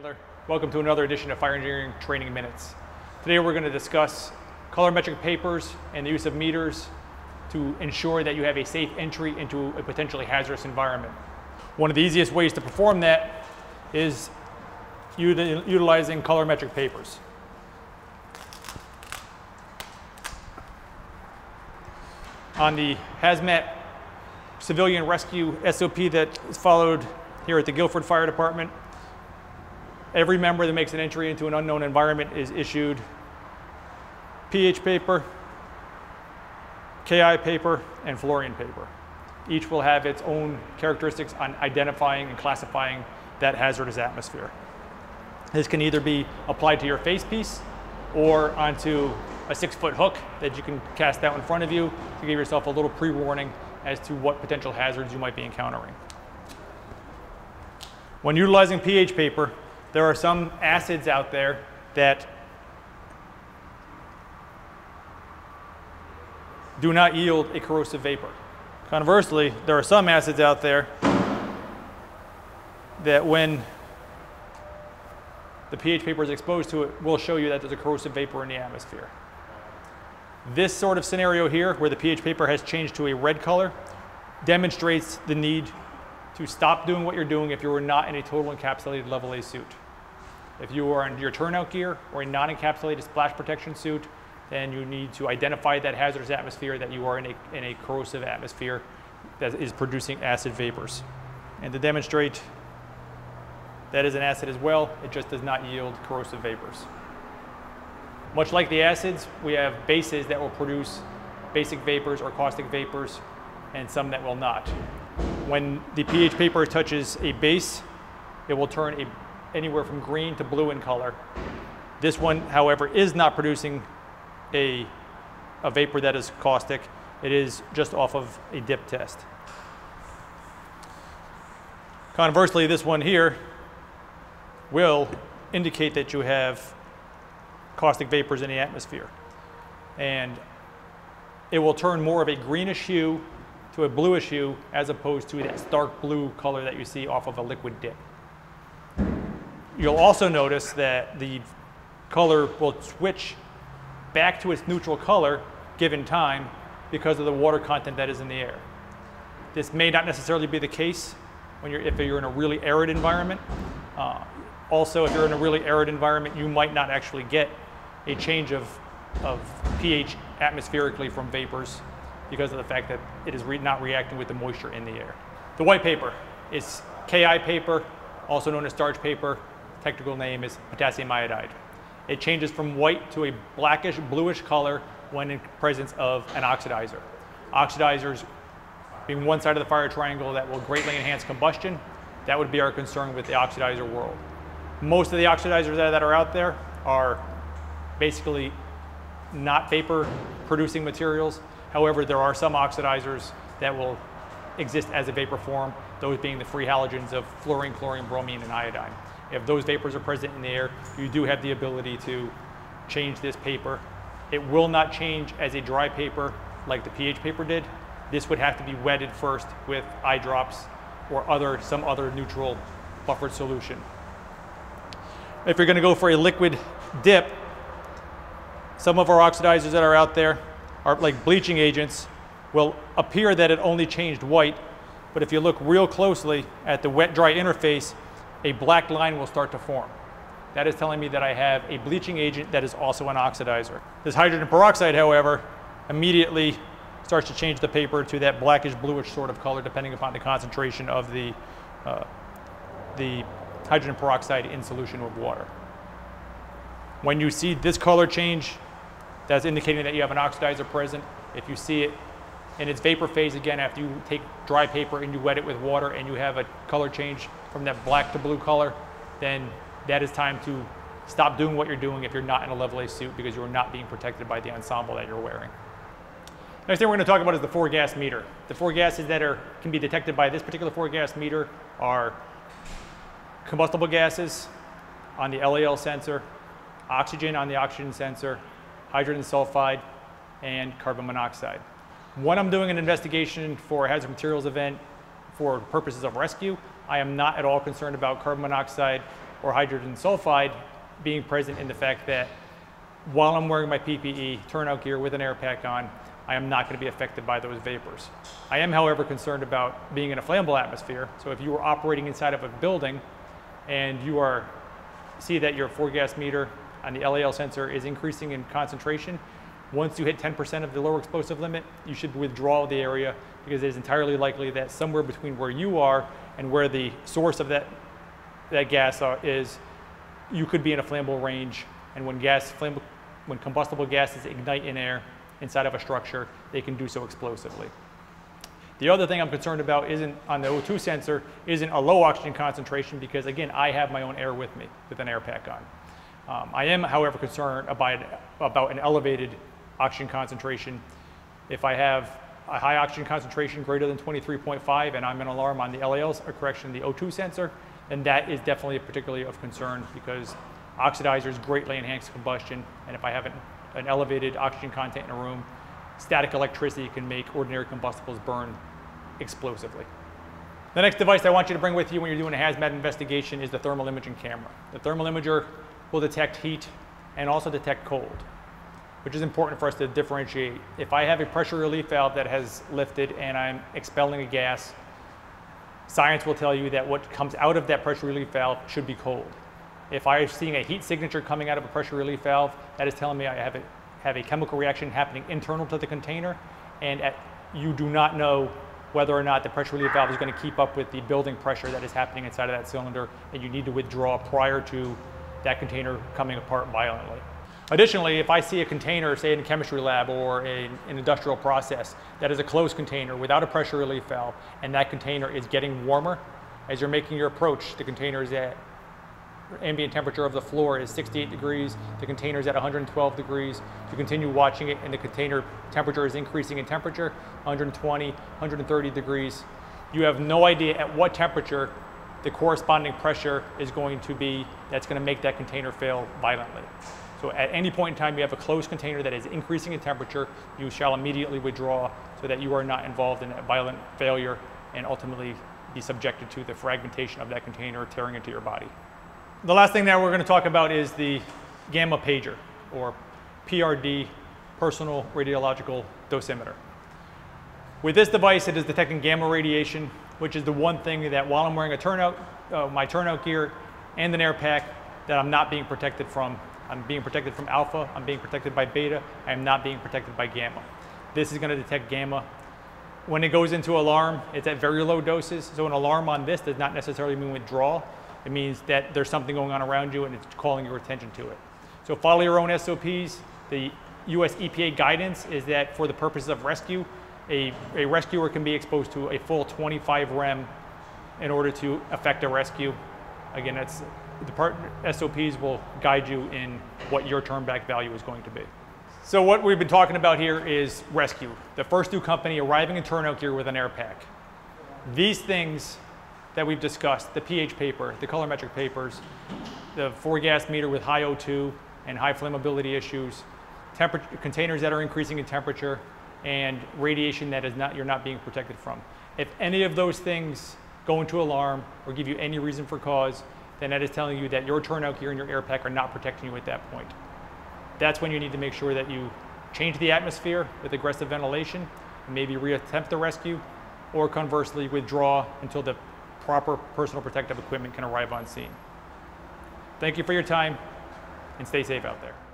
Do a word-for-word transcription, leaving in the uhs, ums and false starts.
Handler. Welcome to another edition of Fire Engineering Training Minutes. Today we're going to discuss colorimetric papers and the use of meters to ensure that you have a safe entry into a potentially hazardous environment. One of the easiest ways to perform that is utilizing colorimetric papers. On the Hazmat Civilian Rescue S O P that is followed here at the Guilford Fire Department, every member that makes an entry into an unknown environment is issued pH paper, K I paper, and fluorine paper. Each will have its own characteristics on identifying and classifying that hazardous atmosphere. This can either be applied to your face piece or onto a six-foot hook that you can cast out in front of you to give yourself a little pre-warning as to what potential hazards you might be encountering. When utilizing pH paper, there are some acids out there that do not yield a corrosive vapor. Conversely, there are some acids out there that when the pH paper is exposed to it, will show you that there's a corrosive vapor in the atmosphere. This sort of scenario here, where the pH paper has changed to a red color, demonstrates the need to stop doing what you're doing if you were not in a total encapsulated level A suit. If you are in your turnout gear or a non-encapsulated splash protection suit, then you need to identify that hazardous atmosphere, that you are in a, in a corrosive atmosphere that is producing acid vapors. And to demonstrate, that is an acid as well, it just does not yield corrosive vapors. Much like the acids, we have bases that will produce basic vapors or caustic vapors, and some that will not. When the pH paper touches a base, it will turn a, anywhere from green to blue in color. This one, however, is not producing a, a vapor that is caustic. It is just off of a dip test. Conversely, this one here will indicate that you have caustic vapors in the atmosphere. And it will turn more of a greenish hue to a bluish hue as opposed to that dark blue color that you see off of a liquid dip. You'll also notice that the color will switch back to its neutral color given time because of the water content that is in the air. This may not necessarily be the case when you're, if you're in a really arid environment. Uh, Also, if you're in a really arid environment, you might not actually get a change of, of pH atmospherically from vapors because of the fact that it is re not reacting with the moisture in the air. The white paper is K I paper, also known as starch paper. Technical name is potassium iodide. It changes from white to a blackish, bluish color when in presence of an oxidizer. Oxidizers being one side of the fire triangle that will greatly enhance combustion, that would be our concern with the oxidizer world. Most of the oxidizers that are out there are basically not vapor producing materials. However, there are some oxidizers that will exist as a vapor form, those being the free halogens of fluorine, chlorine, bromine, and iodine. If those vapors are present in the air, you do have the ability to change this paper. It will not change as a dry paper like the pH paper did. This would have to be wetted first with eye drops or other, some other neutral buffered solution. If you're going to go for a liquid dip, some of our oxidizers that are out there are like bleaching agents, will appear that it only changed white, but if you look real closely at the wet-dry interface, a black line will start to form. That is telling me that I have a bleaching agent that is also an oxidizer. This hydrogen peroxide, however, immediately starts to change the paper to that blackish bluish sort of color depending upon the concentration of the, uh, the hydrogen peroxide in solution with water. When you see this color change, that's indicating that you have an oxidizer present. If you see it in its vapor phase again, after you take dry paper and you wet it with water and you have a color change from that black to blue color, then that is time to stop doing what you're doing if you're not in a level A suit because you're not being protected by the ensemble that you're wearing. Next thing we're going to talk about is the four gas meter. The four gases that are, can be detected by this particular four gas meter are combustible gases on the L E L sensor, oxygen on the oxygen sensor, hydrogen sulfide, and carbon monoxide. When I'm doing an investigation for a hazardous materials event for purposes of rescue, I am not at all concerned about carbon monoxide or hydrogen sulfide being present in the fact that while I'm wearing my P P E turnout gear with an air pack on, I am not going to be affected by those vapors. I am, however, concerned about being in a flammable atmosphere. So if you were operating inside of a building and you are see that your four gas meter on the L E L sensor is increasing in concentration, once you hit ten percent of the lower explosive limit, you should withdraw the area, because it is entirely likely that somewhere between where you are and where the source of that, that gas is, you could be in a flammable range. And when gas, flammable, when combustible gases ignite in air inside of a structure, they can do so explosively. The other thing I'm concerned about isn't on the O two sensor, isn't a low oxygen concentration, because again, I have my own air with me with an air pack on. Um, I am, however, concerned about, about an elevated oxygen concentration. If I have a high oxygen concentration greater than twenty-three point five and I'm an alarm on the L E Ls, or correction, the O two sensor, then that is definitely particularly of concern, because oxidizers greatly enhance combustion, and if I have an, an elevated oxygen content in a room, static electricity can make ordinary combustibles burn explosively. The next device I want you to bring with you when you're doing a hazmat investigation is the thermal imaging camera. The thermal imager will detect heat and also detect cold, which is important for us to differentiate. If I have a pressure relief valve that has lifted and I'm expelling a gas, science will tell you that what comes out of that pressure relief valve should be cold. If I'm seeing a heat signature coming out of a pressure relief valve, that is telling me I have a, have a chemical reaction happening internal to the container, and at, you do not know whether or not the pressure relief valve is going to keep up with the building pressure that is happening inside of that cylinder, and you need to withdraw prior to that container coming apart violently. Additionally, if I see a container, say in a chemistry lab or a, an industrial process, that is a closed container without a pressure relief valve, and that container is getting warmer, as you're making your approach, the container is at ambient temperature of the floor is sixty-eight degrees, the container is at one hundred twelve degrees, you continue watching it and the container temperature is increasing in temperature, one hundred twenty, one hundred thirty degrees. You have no idea at what temperature the corresponding pressure is going to be that's going to make that container fail violently. So at any point in time you have a closed container that is increasing in temperature, you shall immediately withdraw so that you are not involved in a violent failure and ultimately be subjected to the fragmentation of that container tearing into your body. The last thing that we're going to talk about is the gamma pager, or P R D, personal radiological dosimeter. With this device it is detecting gamma radiation, which is the one thing that while I'm wearing a turnout, uh, my turnout gear and an air pack, that I'm not being protected from. I'm being protected from alpha, I'm being protected by beta, I am not being protected by gamma. This is going to detect gamma. When it goes into alarm, it's at very low doses, so an alarm on this does not necessarily mean withdrawal. It means that there's something going on around you and it's calling your attention to it. So follow your own S O Ps. The U S E P A guidance is that for the purposes of rescue, a, a rescuer can be exposed to a full twenty-five rem in order to effect a rescue. Again, that's the part, S O Ps will guide you in what your turn back value is going to be. So what we've been talking about here is rescue. The first new company arriving in turnout gear with an air pack. These things that we've discussed, the pH paper, the colorimetric papers, the four gas meter with high O two and high flammability issues, temperature, containers that are increasing in temperature, and radiation that is not, you're not being protected from. If any of those things go into alarm or give you any reason for cause, then that is telling you that your turnout gear and your air pack are not protecting you at that point. That's when you need to make sure that you change the atmosphere with aggressive ventilation, and maybe reattempt the rescue, or conversely withdraw until the proper personal protective equipment can arrive on scene. Thank you for your time, and stay safe out there.